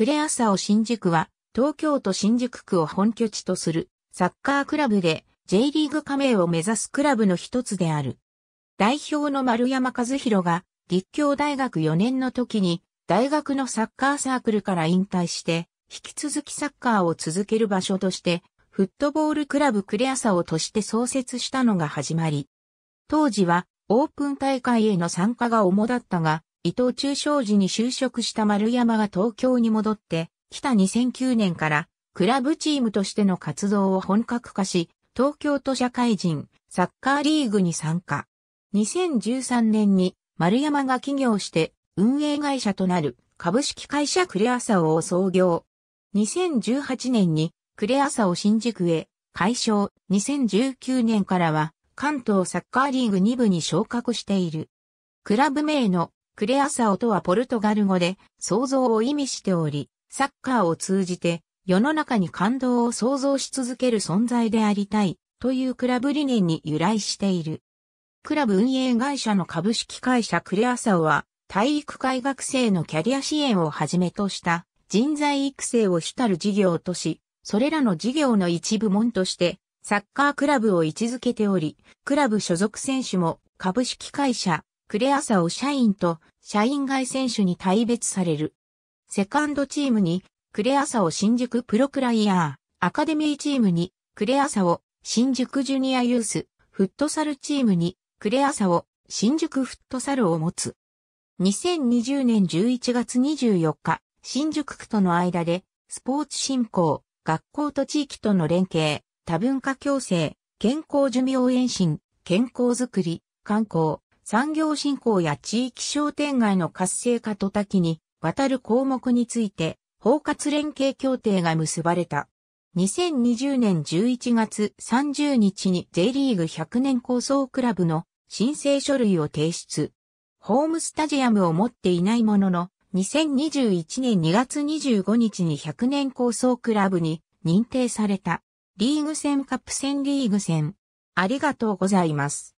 呉朝生新宿は東京都新宿区を本拠地とするサッカークラブで J リーグ加盟を目指すクラブの一つである。代表の丸山和弘が立教大学4年の時に大学のサッカーサークルから引退して引き続きサッカーを続ける場所としてフットボールクラブ呉朝生として創設したのが始まり。当時はオープン大会への参加が主だったが、伊藤忠商事に就職した丸山が東京に戻って、北2009年からクラブチームとしての活動を本格化し、東京都社会人サッカーリーグに参加。2013年に丸山が起業して運営会社となる株式会社呉朝生を創業。2018年に呉朝生新宿へ改称。2019年からは関東サッカーリーグ2部に昇格している。クラブ名の呉朝生とはポルトガル語で創造を意味しており、サッカーを通じて世の中に感動を創造し続ける存在でありたいというクラブ理念に由来している。クラブ運営会社の株式会社呉朝生は体育会学生のキャリア支援をはじめとした人材育成を主たる事業とし、それらの事業の一部門としてサッカークラブを位置づけており、クラブ所属選手も株式会社呉朝生社員と社員外選手に大別される。セカンドチームに、呉朝生新宿プロクライヤー、アカデミーチームに、呉朝生、新宿ジュニアユース、フットサルチームに、呉朝生、新宿フットサルを持つ。2020年11月24日、新宿区との間で、スポーツ振興、学校と地域との連携、多文化共生、健康寿命延伸、健康づくり、観光、産業振興や地域商店街の活性化と多岐に、渡る項目について、包括連携協定が結ばれた。2020年11月30日にJリーグ100年構想クラブの申請書類を提出。ホームスタジアムを持っていないものの、2021年2月25日に100年構想クラブに認定された。リーグ戦カップ戦リーグ戦。ありがとうございます。